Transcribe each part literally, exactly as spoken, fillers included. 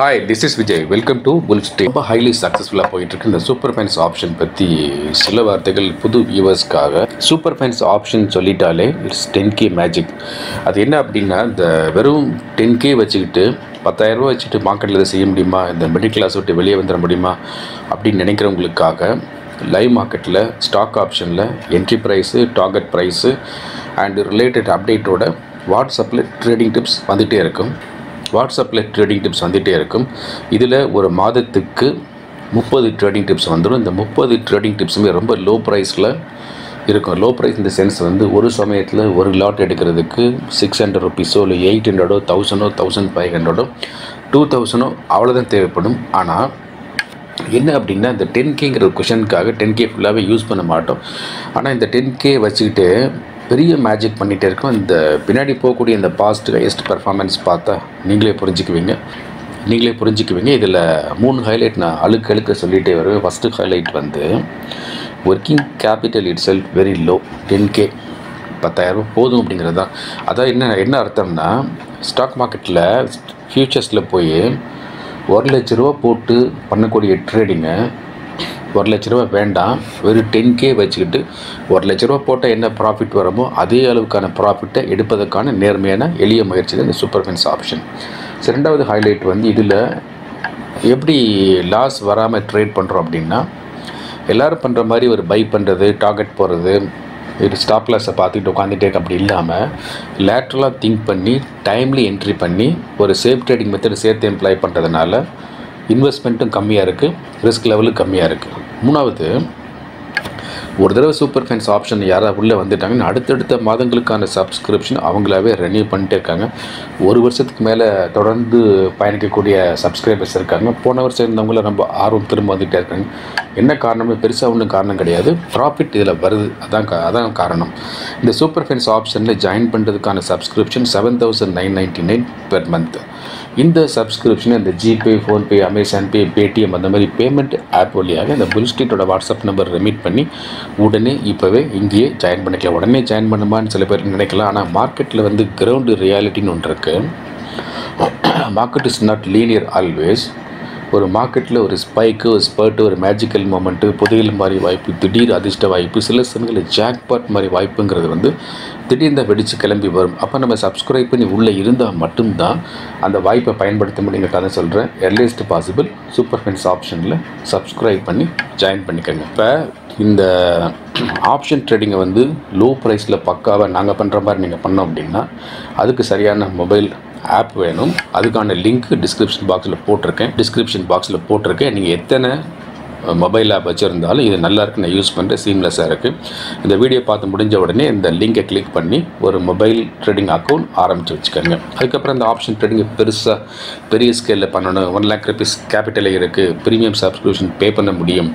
Hi, this is Vijay. Welcome to Bulls Street. Super highly successful in the Superfans Option Patti Silla Vartical Pudu viewers Kaga. Superfans Option Solitale, it's ten K magic. At the end of dinner, the Verum ten K Vachita. பத்தாயிரம் ரூபாய் வச்சுட்டு மார்க்கெட்டில் செய்ய முடியுமா, இந்த middle கிளாஸோட்டு வெளியே வந்துட முடியுமா அப்படின்னு நினைக்கிறவங்களுக்காக லைவ் மார்க்கெட்டில் ஸ்டாக் ஆப்ஷனில் entry price, target price and related அப்டேட்டோட வாட்ஸ்அப்பில் ட்ரேடிங் டிப்ஸ் வந்துகிட்டே இருக்கும் வாட்ஸ்அப்பில் ட்ரேடிங் டிப்ஸ் வந்துகிட்டே இருக்கும் இதில் ஒரு மாதத்துக்கு முப்பது ட்ரேடிங் டிப்ஸ் வந்துடும். இந்த முப்பது ட்ரேடிங் டிப்ஸுமே ரொம்ப லோ ப்ரைஸில் இருக்கும். லோ ப்ரைஸ் இந்த சென்ஸ் வந்து ஒரு சமயத்தில் ஒரு லாட் எடுக்கிறதுக்கு சிக்ஸ் ஹண்ட்ரட் ருபீஸோ இல்லை எயிட் ஹண்ட்ரடோ தௌசண்டோ தௌசண்ட் ஃபைவ் ஹண்ட்ரடோ டூ தௌசண்டோ அவ்வளோதான் தேவைப்படும். ஆனால் என்ன அப்படின்னா இந்த டென் கேங்கிற ஒரு கொஷனுக்காக டென் கே ஃபுல்லாகவே யூஸ் பண்ண மாட்டோம். ஆனால் இந்த டென் கே வச்சுக்கிட்டு பெரிய மேஜிக் பண்ணிகிட்டே இருக்கும். இந்த பின்னாடி போகக்கூடிய இந்த பாஸ்ட் ஹையஸ்ட் பர்ஃபார்மன்ஸ் பார்த்தா நீங்களே புரிஞ்சுக்குவீங்க நீங்களே புரிஞ்சுக்குவீங்க இதில் மூணு ஹைலைட் நான் அழுக்க அழுக்க சொல்லிகிட்டே வருவேன். ஃபஸ்ட்டு ஹைலைட் வந்து working capital itself very low, ten K பத்தாயிரரூபா போதும் அப்படிங்கிறது தான். அதான் என்ன என்ன அர்த்தம்னா, ஸ்டாக் மார்க்கெட்டில் ஃப்யூச்சர்ஸில் போய் ஒரு லட்ச ரூபா போட்டு பண்ணக்கூடிய ட்ரேடிங்கை ஒரு லட்ச ரூபா வேண்டாம், வெறும் டென் கே வச்சுக்கிட்டு ஒரு லட்ச ரூபா போட்டால் என்ன ப்ராஃபிட் வரமோ அதே அளவுக்கான ப்ராஃபிட்டை எடுப்பதற்கான நேர்மையான எளிய முயற்சி தான் இந்த சூப்பர்ஃபென்ஸ் ஆப்ஷன். ஸோ ரெண்டாவது ஹைலைட் வந்து இதில் எப்படி லாஸ் வராமல் ட்ரேட் பண்ணுறோம் அப்படின்னா, எல்லோரும் பண்ணுற மாதிரி ஒரு பை பண்ணுறது, டார்கெட் போடுறது, இது ஸ்டாப் லாஸை பார்த்துக்கிட்டு உட்காந்துட்டே அப்படி இல்லாமல் லேட்ரலாக திங்க் பண்ணி டைம்லி என்ட்ரி பண்ணி ஒரு சேஃப் ட்ரேடிங் மெத்தட் சேர்த்து எம்ப்ளாய் பண்ணுறதுனால இன்வெஸ்ட்மெண்ட்டும் கம்மியாக இருக்குது, ரிஸ்க் லெவலும் கம்மியாக இருக்குது. மூணாவது, ஒரு தடவை சூப்பர்ஃபென்ஸ் ஆப்ஷன் யாராவது உள்ளே வந்துட்டாங்கன்னு அடுத்தடுத்த மாதங்களுக்கான சப்ஸ்கிரிப்ஷன் அவங்களாவே ரெனியூ பண்ணிட்டே இருக்காங்க. ஒரு வருஷத்துக்கு மேலே தொடர்ந்து பயணிக்கக்கூடிய சப்ஸ்கிரைபர்ஸ் இருக்காங்க. போன வருஷம் இருந்தவங்கள ரொம்ப ஆர்வம் திரும்ப வந்துகிட்டே இருக்காங்க. என்ன காரணமே பெருசாக ஒன்றும் காரணம் கிடையாது, ப்ராஃபிட் இதில் வருது, அதான் அதான் காரணம். இந்த சூப்பர்ஃபென்ஸ் ஆப்ஷனில் ஜாயின் பண்ணுறதுக்கான subscription seven thousand nine ninety nine per month. இந்த சப்ஸ்கிரிப்ஷன் இந்த ஜிபே, ஃபோன்பே, அமேசான் பே, பேடிஎம் அந்த மாதிரி பேமெண்ட் ஆப் வழியாக இந்த புல்ஸ் ஸ்ட்ரீட்டோட வாட்ஸ்அப் நம்பர் ரெமிட் பண்ணி உடனே இப்போவே இங்கேயே ஜாயின் பண்ணிக்கலாம். உடனே ஜாயின் பண்ணுமான்னு சில பேர் நினைக்கலாம். ஆனால் மார்க்கெட்டில் வந்து கிரவுண்டு ரியாலிட்டின்னு ஒன்று இருக்குது. Market is not linear always. ஒரு மார்க்கெட்டில் ஒரு ஸ்பைக்கு, ஒரு ஸ்பர்ட்டு, ஒரு மேஜிக்கல் மூமெண்ட்டு, புதையல் மாதிரி வாய்ப்பு, திடீர் அதிர்ஷ்ட வாய்ப்பு, சில சமயங்களில் ஜாக்பாட் மாதிரி வாய்ப்புங்கிறது வந்து திடீர்னு வெடித்து கிளம்பி வரும். அப்போ நம்ம சப்ஸ்கிரைப் பண்ணி உள்ளே இருந்தால் மட்டும்தான் அந்த வாய்ப்பை பயன்படுத்த முடியுங்க. கதை சொல்கிறேன், எர்லியஸ்ட் பாசிபிள் சூப்பர்ஃபென்ஸ் ஆப்ஷனில் சப்ஸ்கிரைப் பண்ணி ஜாயின் பண்ணிக்கோங்க. இப்போ இந்த ஆப்ஷன் ட்ரேடிங்கை வந்து லோ ப்ரைஸில் பக்காவாக நாங்கள் பண்ணுற மாதிரி நீங்கள் பண்ணோம் அப்படின்னா அதுக்கு சரியான மொபைல் ஆப் வேணும். அதுக்கான லிங்க் டிஸ்கிரிப்ஷன் பாக்ஸில் போட்டிருக்கேன் டிஸ்கிரிப்ஷன் பாக்ஸில் போட்டிருக்கேன் நீங்கள் எத்தனை மொபைல் ஆப் வச்சுருந்தாலும் இது நல்லாயிருக்கு, நான் யூஸ் பண்ணுறேன், சீம்லெஸ்ஸாக இருக்குது. இந்த வீடியோ பார்த்து முடிஞ்ச உடனே இந்த லிங்கை கிளிக் பண்ணி ஒரு மொபைல் ட்ரேடிங் அக்கௌண்ட் ஆரம்பித்து வச்சுக்கோங்க. அதுக்கப்புறம் இந்த ஆப்ஷன் ட்ரேடிங்கை பெருசாக பெரிய ஸ்கேலில் பண்ணணும், ஒன் லேக் ருபீஸ் கேபிட்டலே இருக்குது, ப்ரீமியம் சப்ஸ்கிரிப்ஷன் பே பண்ண முடியும்,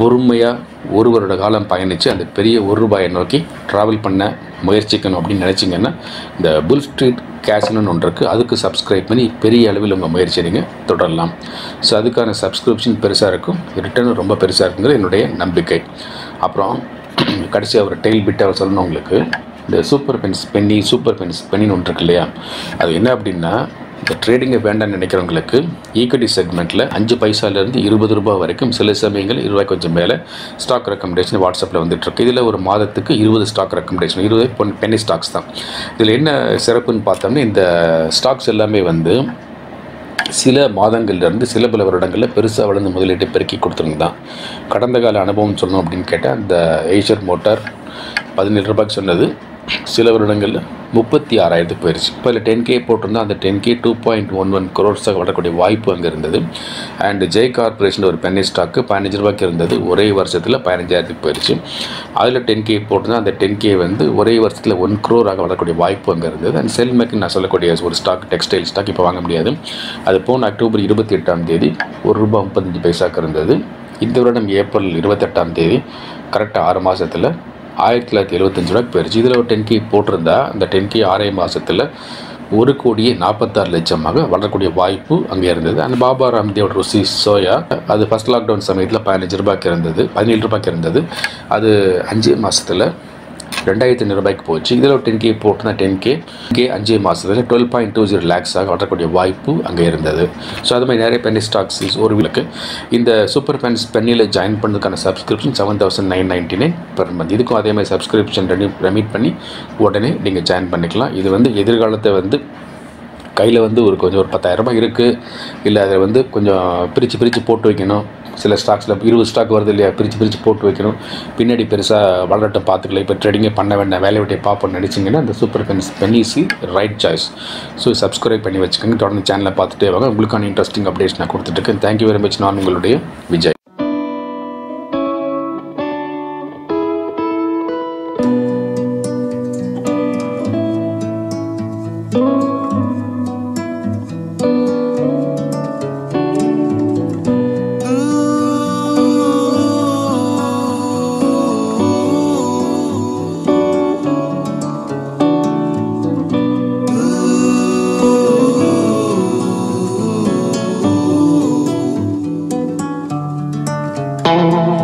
பொறுமையாக ஒரு வருட காலம் பயணித்து அந்த பெரிய ஒரு ரூபாயை நோக்கி ட்ராவல் பண்ண முயற்சிக்கணும் அப்படின்னு நினச்சிங்கன்னா இந்த புல்ஸ் ஸ்ட்ரீட் கேஷின்னு ஒன்று இருக்குது. அதுக்கு சப்ஸ்கிரைப் பண்ணி பெரிய அளவில் உங்கள் முயற்சியை நீங்கள் தொடரலாம். ஸோ அதுக்கான சப்ஸ்கிரிப்ஷன் பெருசாக இருக்கும், ரிட்டர்னும் ரொம்ப பெருசாக இருக்குங்கிற என்னுடைய நம்பிக்கை. அப்புறம் கடைசியாக ஒரு டெய்ல் பிட் அவர் சொல்லணும் உங்களுக்கு. இந்த சூப்பர்ஃபென்ஸ் பென்னி சூப்பர்ஃபென்ஸ் பென்னின்னு ஒன்று இருக்கு இல்லையா, அது என்ன அப்படின்னா இந்த ட்ரேடிங்கை வேண்டாம்னு நினைக்கிறவங்களுக்கு ஈக்விட்டி செக்மெண்ட்டில் அஞ்சு பைசாலேருந்து இருபது ரூபா வரைக்கும், சில சமயங்கள் இருபது கொஞ்சம் மேலே ஸ்டாக் ரெக்கமெண்டேஷன் வாட்ஸ்அப்பில் வந்துட்டுருக்கு. இதில் ஒரு மாதத்துக்கு இருபது ஸ்டாக் ரெக்கமெண்டேஷன், இருபது பொன் பென்னி ஸ்டாக்ஸ் தான். இதில் என்ன சிறப்புன்னு பார்த்தோம்னா, இந்த ஸ்டாக்ஸ் எல்லாமே வந்து சில மாதங்கள்லேருந்து சில பல வருடங்களில் பெருசாக வளர்ந்து முதலீட்டை பெருக்கி கொடுத்துருந்தான். கடந்த கால அனுபவம்னு சொல்லணும் அப்படின்னு கேட்டால், இந்த ஏஷியர் மோட்டார் பதினேழு ரூபாய்க்கு சொன்னது சில வருடங்களில் முப்பத்தி ஆறாயிரத்துக்கு போயிடுச்சு. இப்போ இல்லை டென் கே போட்டிருந்தால் அந்த ten K two point one one குரோர்ஸாக வரக்கூடிய வாய்ப்பு அங்கே இருந்தது. அண்டு ஜெய் கார்பரேஷன் ஒரு பென்னி ஸ்டாக்கு பதினஞ்சு ரூபாய்க்கு இருந்தது, ஒரே வருஷத்தில் பதினஞ்சாயிரத்துக்கு போயிடுச்சு. அதில் டென் கே போட்டிருந்தால் அந்த டென் கே வந்து ஒரே வருஷத்தில் ஒன் குரோராக வரக்கூடிய வாய்ப்பு அங்கே இருந்தது. அண்ட் செல்மேக்குன்னு நான் சொல்லக்கூடிய ஒரு ஸ்டாக், டெக்ஸ்டைல் ஸ்டாக், இப்போ வாங்க முடியாது, அது போன அக்டோபர் இருபத்தி எட்டாம் தேதி ஒரு ரூபா முப்பத்தஞ்சு பைசாவுக்கு இருந்தது. இந்த வருடம் ஏப்ரல் இருபத்தெட்டாம் தேதி கரெக்டாக ஆறு மாதத்தில் ஆயிரத்தி தொள்ளாயிரத்தி எழுபத்தஞ்சு ரூபாய்க்கு போயிடுச்சு. இதில் ஒரு டென் கே போட்டிருந்தா அந்த டென் கே ஆறே மாதத்தில் ஒரு கோடியே நாற்பத்தாறு லட்சமாக வளரக்கூடிய வாய்ப்பு அங்கே இருந்தது. அண்ட் பாபா ராம்தேவோட ருசி சோயா அது ஃபஸ்ட் லாக்டவுன் சமயத்தில் பதினஞ்சு ரூபாய்க்கு இருந்தது பதினேழு ரூபாய்க்கு இருந்தது. அது அஞ்சு மாதத்தில் two thousand five hundred போச்சு. இதல ten K போட்டுனா ten K அஞ்சு மாசத்துல twelve point two zero lakhs ஆக வரக்கூடிய வாய்ப்பு அங்க இருந்தது. சோ அது மாதிரி நிறைய penny stocks ஒரு விலக்கு இந்த Superfans pennyல ஜாயின் பண்ணதுக்கான subscription seven thousand nine hundred ninety-nine per month. இதுக்கு அதே மாதிரி subscription ரெமிட் பண்ணி உடனே நீங்க ஜாயின் பண்ணிக்கலாம். இது வந்து எதிர்காலத்தை வந்து கையில வந்து ஒரு கொஞ்சம் ஒரு பத்தாயிரம் ரூபாய் இருக்கு இல்ல அத வந்து கொஞ்சம் பிரிச்சு பிரிச்சு போட்டு வைக்கணும் சில ஸ்டாக்ஸ்ல twenty ஸ்டாக் வருது இல்லையா பிரிச்சு பிரிச்சு போட்டு வைக்கணும் பின்னாடி பெருசா வளரட்ட பாத்துக்கலாம் இப்ப ட்ரேடிங் பண்ண வேண்டாம் வேல்யூட்டை பாப்பன்னு நினைச்சீங்கன்னா அந்த Superfans pennies right choice so Subscribe பண்ணி வெச்சுக்கங்க தொடர்ந்து சேனலை பார்த்துட்டே வாங்க உங்களுக்கான இன்ட்ரஸ்டிங் அப்டேட்ஸ் நான் கொடுத்துட்டு இருக்கேன் Thank you very much நான் உங்களுடைய விஜய் Oh,